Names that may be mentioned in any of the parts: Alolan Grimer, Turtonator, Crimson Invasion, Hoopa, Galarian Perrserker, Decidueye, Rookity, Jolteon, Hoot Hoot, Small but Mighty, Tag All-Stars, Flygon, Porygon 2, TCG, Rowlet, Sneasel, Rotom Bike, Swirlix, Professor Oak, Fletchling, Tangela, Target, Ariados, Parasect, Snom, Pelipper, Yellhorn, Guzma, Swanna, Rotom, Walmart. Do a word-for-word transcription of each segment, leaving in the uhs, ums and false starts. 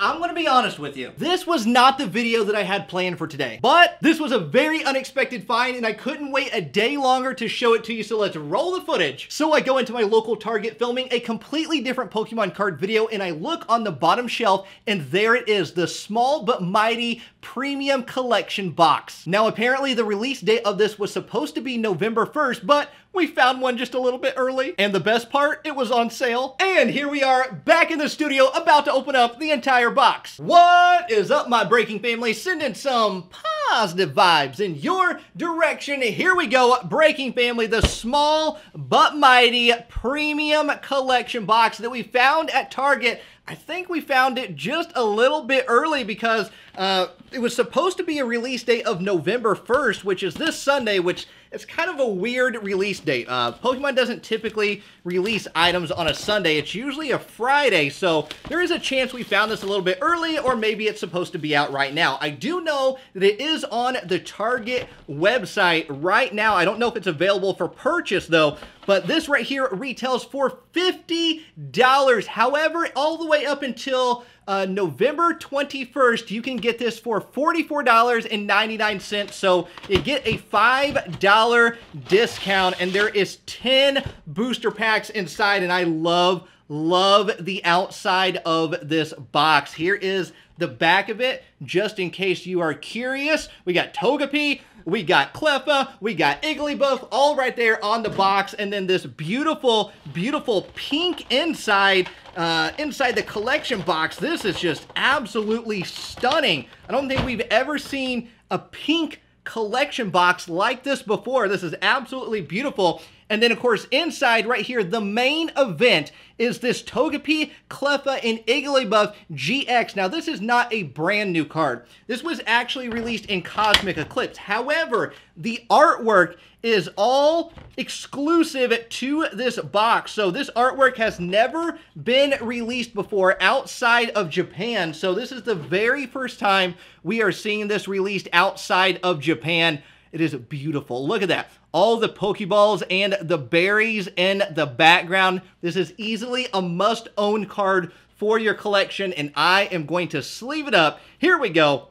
I'm gonna be honest with you. This was not the video that I had planned for today, but this was a very unexpected find and I couldn't wait a day longer to show it to you, so let's roll the footage. So I go into my local Target filming a completely different Pokemon card video and I look on the bottom shelf and there it is, the Small But Mighty Premium Collection box. Now apparently the release date of this was supposed to be November first, but we found one just a little bit early. And the best part, it was on sale. And here we are back in the studio about to open up the entire box. What is up, my breaking family? Send in some positive vibes in your direction. Here we go, breaking family, the Small But Mighty Premium Collection box that we found at Target. I think we found it just a little bit early because uh, it was supposed to be a release date of November first, which is this Sunday, which it's kind of a weird release date. Uh, Pokemon doesn't typically release items on a Sunday. It's usually a Friday, so there is a chance we found this a little bit early, or maybe it's supposed to be out right now. I do know that it is on the Target website right now. I don't know if it's available for purchase, though, but this right here retails for fifty dollars. However, all the way up until Uh, November twenty-first, you can get this for forty-four dollars and ninety-nine cents, so you get a five dollar discount, and there is ten booster packs inside, and I love, love the outside of this box. Here is the back of it, just in case you are curious. We got Togepi, we got Cleffa, we got Igglybuff, all right there on the box. And then this beautiful, beautiful pink inside, uh, inside the collection box. This is just absolutely stunning. I don't think we've ever seen a pink collection box like this before. This is absolutely beautiful. And then, of course, inside right here, the main event is this Togepi, Cleffa, and Igglybuff G X. Now, this is not a brand new card. This was actually released in Cosmic Eclipse. However, the artwork is all exclusive to this box. So this artwork has never been released before outside of Japan. So this is the very first time we are seeing this released outside of Japan. It is beautiful. Look at that. All the Pokeballs and the berries in the background. This is easily a must-own card for your collection, and I am going to sleeve it up. Here we go.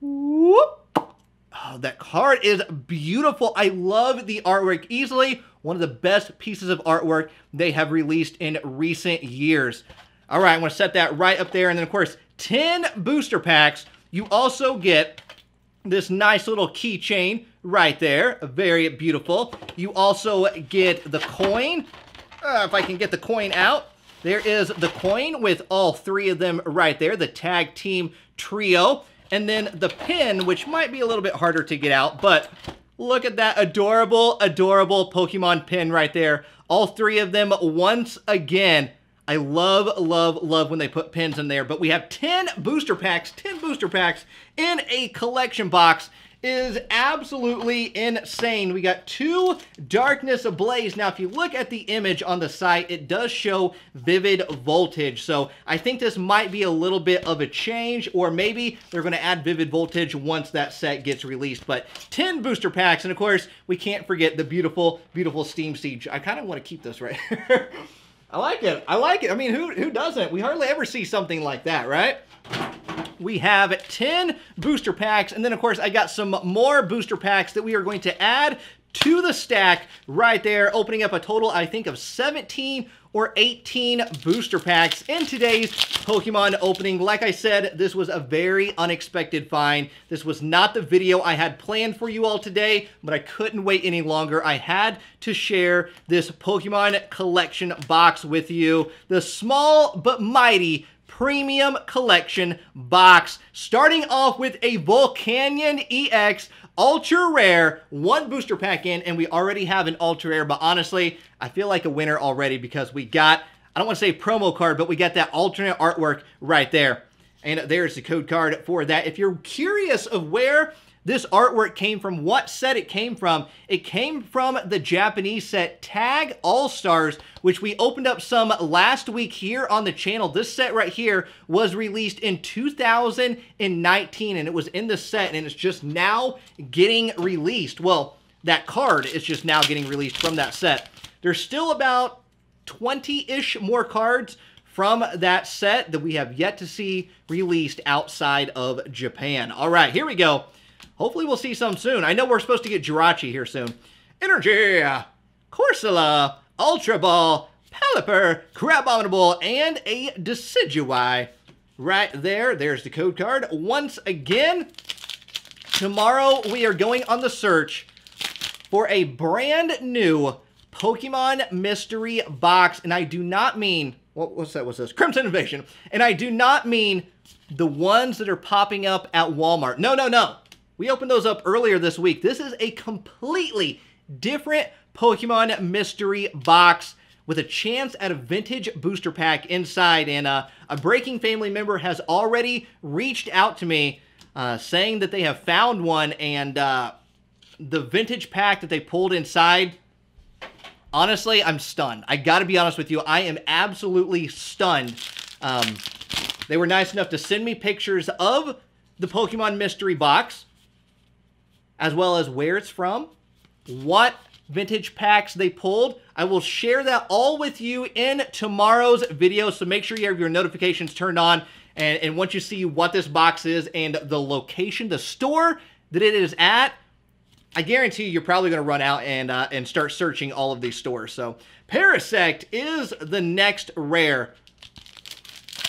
Whoop. Oh, that card is beautiful. I love the artwork. Easily one of the best pieces of artwork they have released in recent years. All right, I'm going to set that right up there. And then, of course, ten booster packs. You also get this nice little keychain right there. Very beautiful. You also get the coin. Uh, if I can get the coin out. There is the coin with all three of them right there. The tag team trio. And then the pin, which might be a little bit harder to get out. But look at that adorable, adorable Pokemon pin right there. All three of them once again. I love, love, love when they put pins in there, but we have ten booster packs, ten booster packs in a collection box. It is absolutely insane. We got two Darkness Ablaze. Now, if you look at the image on the site, it does show Vivid Voltage. So I think this might be a little bit of a change, or maybe they're going to add Vivid Voltage once that set gets released. But ten booster packs, and of course, we can't forget the beautiful, beautiful Steam Siege. I kind of want to keep this right here. I like it. I like it. I mean, who who doesn't? We hardly ever see something like that, right? We have ten booster packs. And then, of course, I got some more booster packs that we are going to add to the stack right there, opening up a total, I think, of seventeen or eighteen booster packs in today's Pokemon opening. Like I said, this was a very unexpected find. This was not the video I had planned for you all today, but I couldn't wait any longer. I had to share this Pokemon collection box with you. The Small But Mighty Premium Collection box, starting off with a Volcanion E X Ultra Rare, one booster pack in, and we already have an Ultra Rare, but honestly, I feel like a winner already because we got, I don't want to say promo card, but we got that alternate artwork right there. And there's the code card for that. If you're curious of where this artwork came from, what set it came from, it came from the Japanese set Tag All-Stars, which we opened up some last week here on the channel. This set right here was released in two thousand nineteen, and it was in the set, and it's just now getting released. Well, that card is just now getting released from that set. There's still about twenty-ish more cards from that set that we have yet to see released outside of Japan. All right, here we go. Hopefully we'll see some soon. I know we're supposed to get Jirachi here soon. Energy, Corsola, Ultra Ball, Pelipper, Crabominable, and a Decidueye. Right there, there's the code card. Once again, tomorrow we are going on the search for a brand new Pokemon mystery box. And I do not mean, what was that, what's this? Crimson Invasion. And I do not mean the ones that are popping up at Walmart. No, no, no. We opened those up earlier this week. This is a completely different Pokemon mystery box with a chance at a vintage booster pack inside. And uh, a breaking family member has already reached out to me uh, saying that they have found one. And uh, the vintage pack that they pulled inside, honestly, I'm stunned. I gotta be honest with you. I am absolutely stunned. Um, they were nice enough to send me pictures of the Pokemon mystery box, as well as where it's from, what vintage packs they pulled. I will share that all with you in tomorrow's video, so make sure you have your notifications turned on, and, and once you see what this box is and the location, the store that it is at, I guarantee you you're probably going to run out and uh, and start searching all of these stores. So Parasect is the next rare.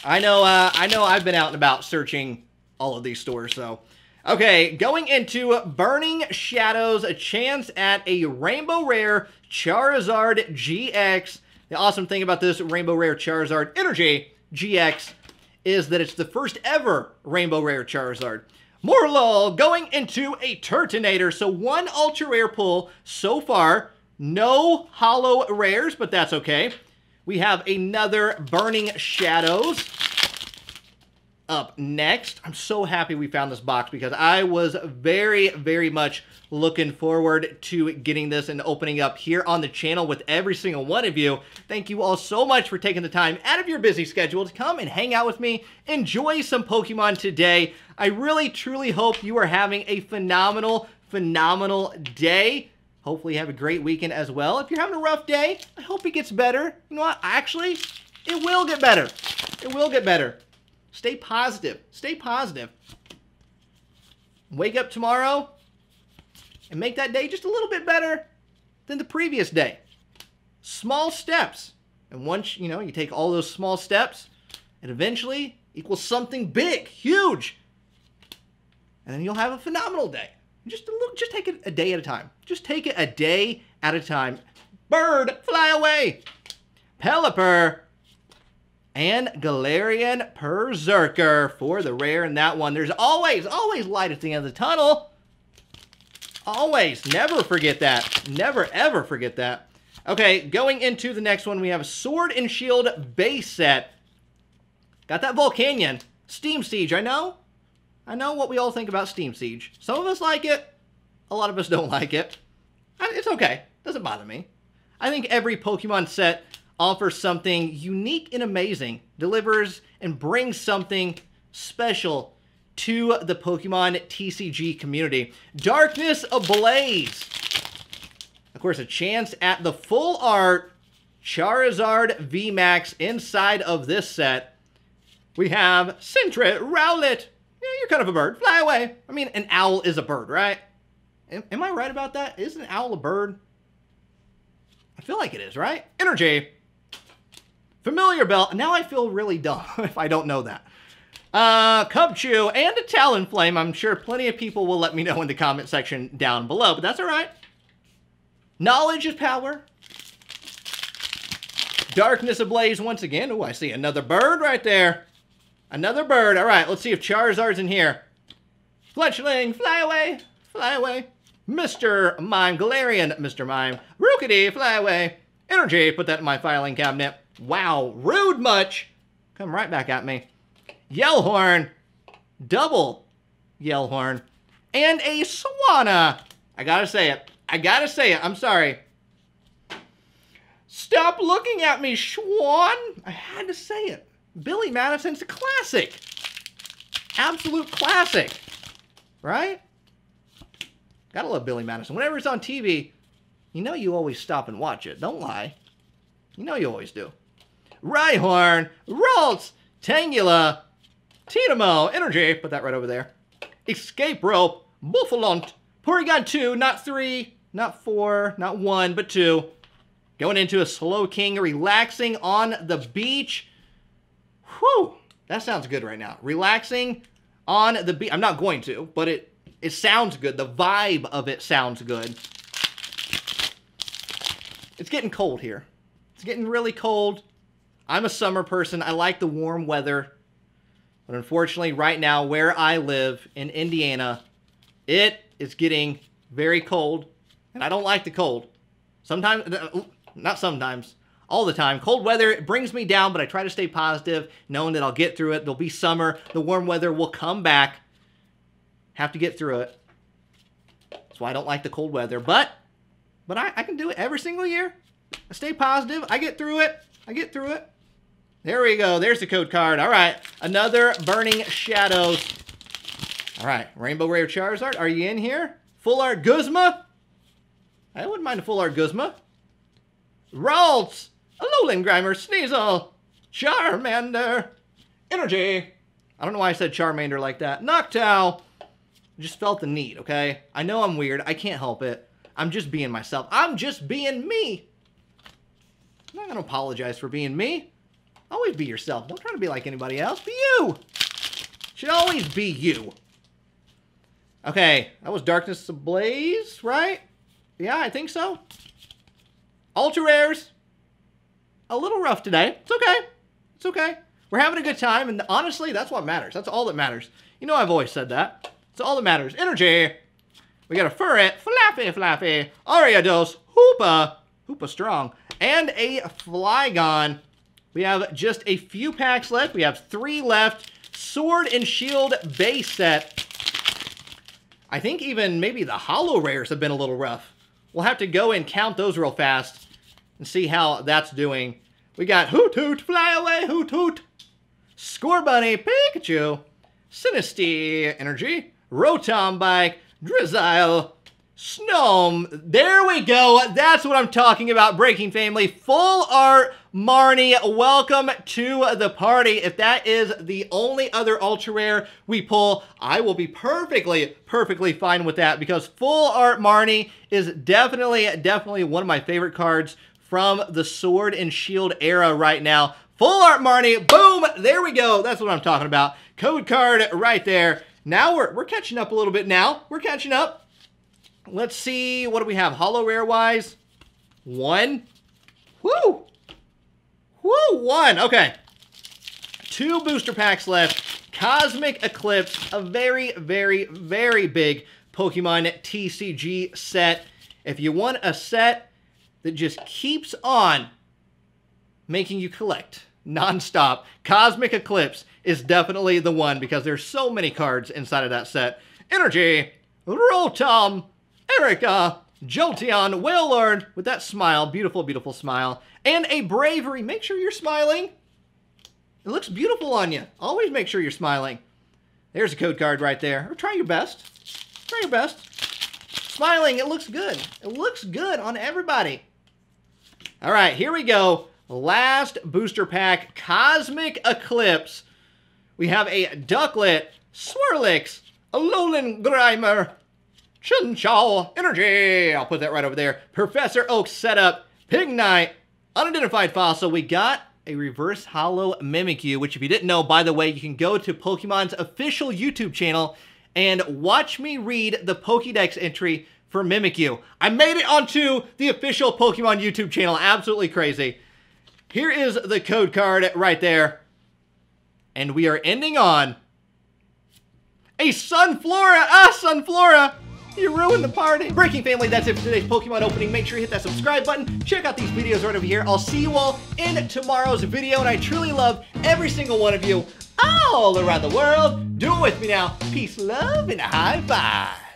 I know, uh, I know I've been out and about searching all of these stores, so... Okay, going into Burning Shadows, a chance at a Rainbow Rare Charizard G X. The awesome thing about this Rainbow Rare Charizard Energy G X is that it's the first ever Rainbow Rare Charizard. Morlul going into a Turtonator. So one Ultra Rare pull so far. No Holo Rares, but that's okay. We have another Burning Shadows up next. I'm so happy we found this box because I was very, very much looking forward to getting this and opening up here on the channel with every single one of you. Thank you all so much for taking the time out of your busy schedule to come and hang out with me, enjoy some Pokemon today. I really, truly hope you are having a phenomenal, phenomenal day. Hopefully you have a great weekend as well. If you're having a rough day, I hope it gets better. You know what? Actually, it will get better. It will get better. Stay positive. Stay positive. Wake up tomorrow and make that day just a little bit better than the previous day. Small steps. And once, you know, you take all those small steps, it eventually equals something big, huge. And then you'll have a phenomenal day. Just a little, just take it a day at a time. Just take it a day at a time. Bird, fly away. Pelipper. And Galarian Perrserker for the rare in that one. There's always, always light at the end of the tunnel. Always. Never forget that. Never, ever forget that. Okay, going into the next one, we have a Sword and Shield base set. Got that Volcanion. Steam Siege, I know. I know what we all think about Steam Siege. Some of us like it. A lot of us don't like it. It's okay. Doesn't bother me. I think every Pokemon set offers something unique and amazing, delivers and brings something special to the Pokemon T C G community. Darkness Ablaze. Of course, a chance at the full art Charizard V MAX inside of this set. We have Sentret, Rowlet. Yeah, you're kind of a bird. Fly away. I mean, an owl is a bird, right? Am, am I right about that? Is an owl a bird? I feel like it is, right? Energy. Familiar Belt. Now I feel really dumb if I don't know that. Uh, Cubchoo and a Talonflame. I'm sure plenty of people will let me know in the comment section down below, but that's all right. Knowledge is power. Darkness Ablaze once again. Oh, I see another bird right there. Another bird. All right, let's see if Charizard's in here. Fletchling, fly away. Fly away. Mister Mime, Galarian, Mister Mime. Rookity, fly away. Energy, put that in my filing cabinet. Wow, rude much. Come right back at me. Yellhorn, double Yellhorn, and a Swanna. I gotta say it. I gotta say it. I'm sorry. Stop looking at me, Schwan. I had to say it. Billy Madison's a classic. Absolute classic. Right? Gotta love Billy Madison. Whenever it's on T V, you know you always stop and watch it. Don't lie. You know you always do. Rhyhorn, Ralts, Tangela, Tynamo, Energy, put that right over there. Escape Rope, Buffalont, Porygon two, not three, not four, not one, but two. Going into a Slow King, relaxing on the beach. Whew, that sounds good right now. Relaxing on the beach. I'm not going to, but it it sounds good. The vibe of it sounds good. It's getting cold here. It's getting really cold. I'm a summer person. I like the warm weather. But unfortunately, right now, where I live in Indiana, it is getting very cold. And I don't like the cold. Sometimes, not sometimes, all the time. Cold weather, it brings me down, but I try to stay positive, knowing that I'll get through it. There'll be summer. The warm weather will come back. Have to get through it. That's why I don't like the cold weather. But, but I, I can do it every single year. I stay positive. I get through it. I get through it. There we go. There's the code card. All right. Another Burning Shadows. All right. Rainbow Rare Charizard. Are you in here? Full Art Guzma. I wouldn't mind a Full Art Guzma. Ralts, Alolan Grimer, Sneasel, Charmander, Energy. I don't know why I said Charmander like that. Noctowl. I just felt the need, okay? I know I'm weird. I can't help it. I'm just being myself. I'm just being me. I'm not going to apologize for being me. Always be yourself. Don't try to be like anybody else. Be you. Should always be you. Okay, that was Darkness Ablaze, right? Yeah, I think so. Ultra Rares. A little rough today. It's okay. It's okay. We're having a good time, and honestly, that's what matters. That's all that matters. You know I've always said that. It's all that matters. Energy. We got a Ferret, Flappy Flappy, Ariados, Hoopa, Hoopa Strong, and a Flygon. We have just a few packs left. We have three left. Sword and Shield base set. I think even maybe the Holo Rares have been a little rough. We'll have to go and count those real fast and see how that's doing. We got Hoot Hoot, Fly Away, Hoot Hoot, Score Bunny, Pikachu, Sinistea Energy, Rotom Bike, Drizzile, Snom. There we go. That's what I'm talking about, Breaking Family. Full Art Marnie, welcome to the party. If that is the only other Ultra Rare we pull, I will be perfectly, perfectly fine with that, because Full Art Marnie is definitely, definitely one of my favorite cards from the Sword and Shield era right now. Full Art Marnie, boom, there we go. That's what I'm talking about. Code card right there. Now we're, we're catching up a little bit now. We're catching up. Let's see, what do we have? Holo Rare-wise, one. Woo! Woo, one, okay. Two booster packs left. Cosmic Eclipse, a very, very, very big Pokemon T C G set. If you want a set that just keeps on making you collect nonstop, Cosmic Eclipse is definitely the one, because there's so many cards inside of that set. Energy, Rotom, Erica, Jolteon, well learned, with that smile, beautiful, beautiful smile, and a Bravery. Make sure you're smiling. It looks beautiful on you. Always make sure you're smiling. There's a code card right there. Or try your best. Try your best. Smiling, it looks good. It looks good on everybody. All right, here we go. Last booster pack, Cosmic Eclipse. We have a Ducklet, Swirlix, Alolan Grimer, Chinchou, Energy, I'll put that right over there. Professor Oak setup, Pignite, Unidentified Fossil. We got a Reverse Holo Mimikyu, which if you didn't know, by the way, you can go to Pokemon's official YouTube channel and watch me read the Pokédex entry for Mimikyu. I made it onto the official Pokemon YouTube channel. Absolutely crazy. Here is the code card right there. And we are ending on a Sunflora, ah, Sunflora. You ruined the party. Breaking Family, that's it for today's Pokemon opening. Make sure you hit that subscribe button. Check out these videos right over here. I'll see you all in tomorrow's video, and I truly love every single one of you all around the world. Do it with me now. Peace, love, and a high five.